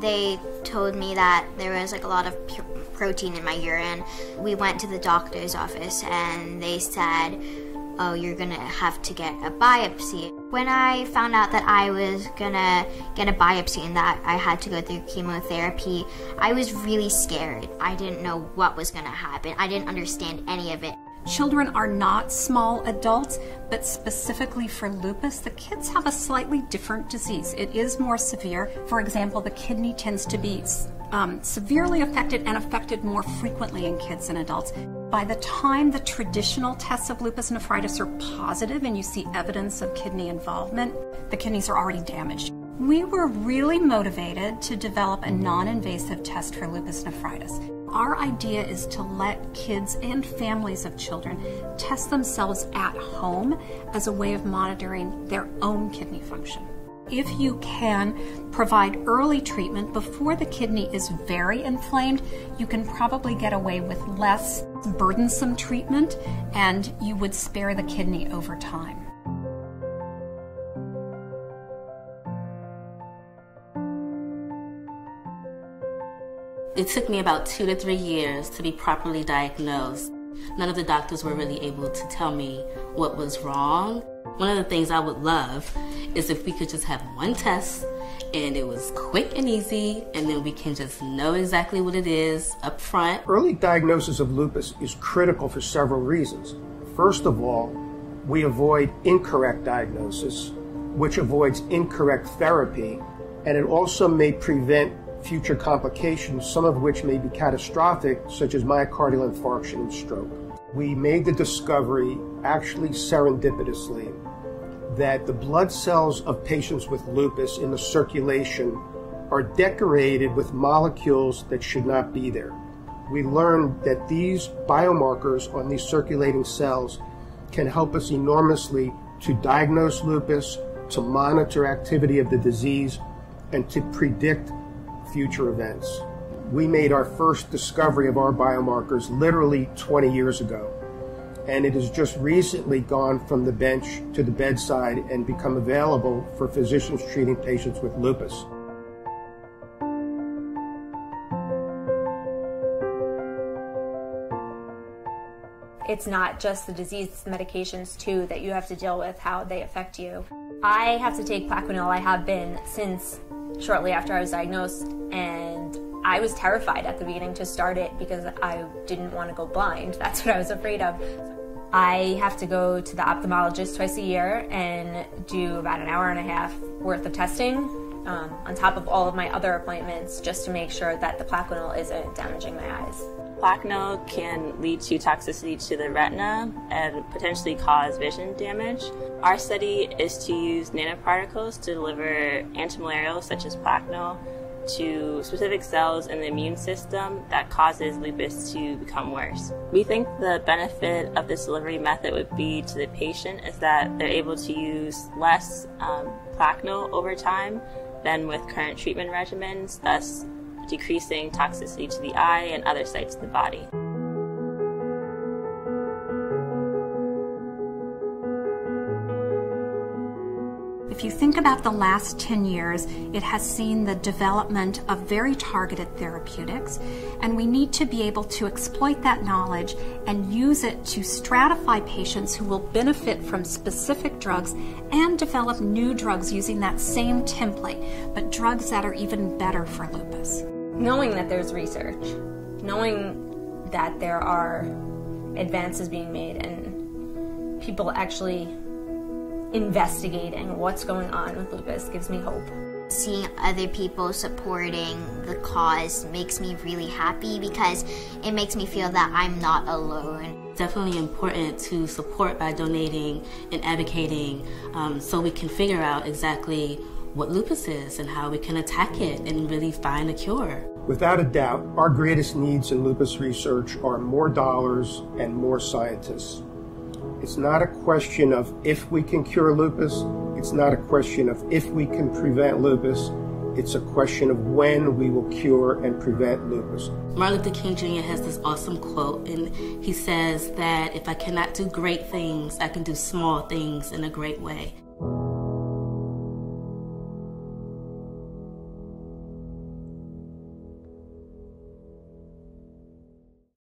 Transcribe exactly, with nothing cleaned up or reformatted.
they told me that there was like a lot of protein in my urine. We went to the doctor's office and they said, oh, you're gonna have to get a biopsy. When I found out that I was gonna get a biopsy and that I had to go through chemotherapy, I was really scared. I didn't know what was gonna happen. I didn't understand any of it. Children are not small adults, but specifically for lupus, the kids have a slightly different disease. It is more severe. For example, the kidney tends to be um, severely affected and affected more frequently in kids than adults. By the time the traditional tests of lupus nephritis are positive and you see evidence of kidney involvement, the kidneys are already damaged. We were really motivated to develop a non-invasive test for lupus nephritis. Our idea is to let kids and families of children test themselves at home as a way of monitoring their own kidney function. If you can provide early treatment before the kidney is very inflamed, you can probably get away with less burdensome treatment and you would spare the kidney over time. It took me about two to three years to be properly diagnosed. None of the doctors were really able to tell me what was wrong. One of the things I would love is if we could just have one test and it was quick and easy, and then we can just know exactly what it is up front. Early diagnosis of lupus is critical for several reasons. First of all, we avoid incorrect diagnosis, which avoids incorrect therapy, and it also may prevent future complications, some of which may be catastrophic, such as myocardial infarction and stroke. We made the discovery, actually serendipitously, that the blood cells of patients with lupus in the circulation are decorated with molecules that should not be there. We learned that these biomarkers on these circulating cells can help us enormously to diagnose lupus, to monitor activity of the disease, and to predict future events. We made our first discovery of our biomarkers literally twenty years ago, and it has just recently gone from the bench to the bedside and become available for physicians treating patients with lupus. It's not just the disease, it's the medications too that you have to deal with, how they affect you. I have to take Plaquenil, I have been since shortly after I was diagnosed, and I was terrified at the beginning to start it because I didn't want to go blind. That's what I was afraid of. I have to go to the ophthalmologist twice a year and do about an hour and a half worth of testing um, on top of all of my other appointments just to make sure that the Plaquenil isn't damaging my eyes. Plaquenil can lead to toxicity to the retina and potentially cause vision damage. Our study is to use nanoparticles to deliver antimalarials such as Plaquenil to specific cells in the immune system that causes lupus to become worse. We think the benefit of this delivery method would be to the patient is that they're able to use less um, Plaquenil over time than with current treatment regimens, thus decreasing toxicity to the eye and other sites of the body. If you think about the last ten years, it has seen the development of very targeted therapeutics, and we need to be able to exploit that knowledge and use it to stratify patients who will benefit from specific drugs and develop new drugs using that same template, but drugs that are even better for lupus. Knowing that there's research, knowing that there are advances being made and people actually investigating what's going on with lupus gives me hope. Seeing other people supporting the cause makes me really happy because it makes me feel that I'm not alone. Definitely important to support by donating and advocating um, so we can figure out exactly what lupus is and how we can attack it and really find a cure. Without a doubt, our greatest needs in lupus research are more dollars and more scientists. It's not a question of if we can cure lupus, it's not a question of if we can prevent lupus, it's a question of when we will cure and prevent lupus. Martin Luther King Junior has this awesome quote, and he says that if I cannot do great things, I can do small things in a great way.